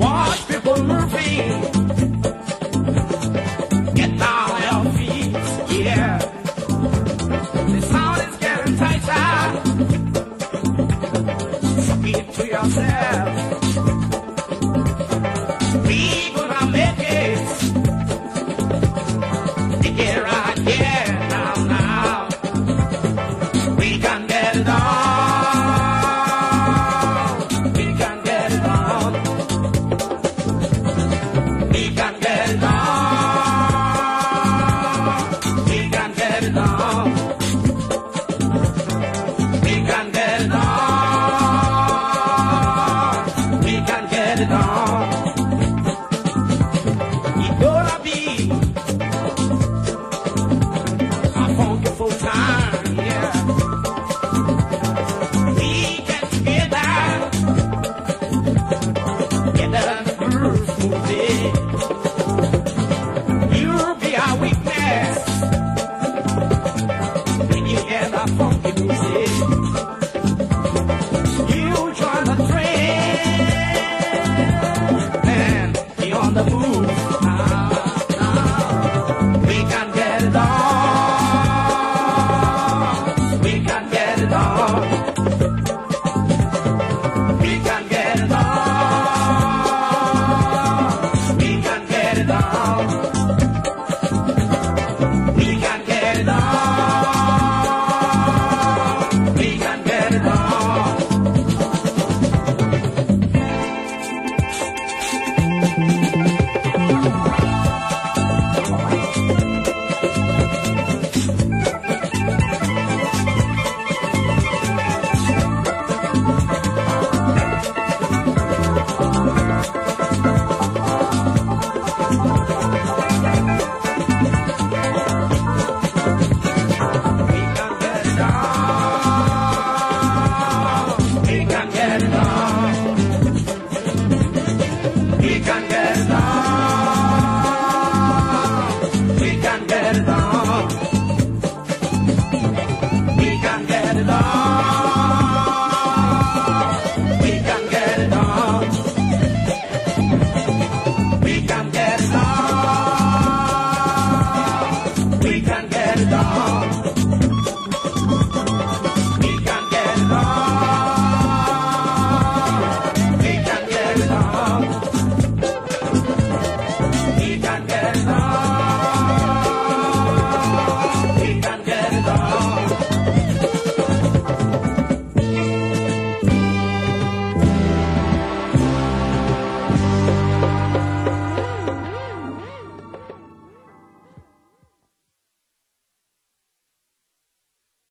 Watch people moving. Get down on your feet, yeah. The sound is getting tighter. Speak to yourself. We gonna make it. Take it right here, now, now. We can get it on. We can get it on.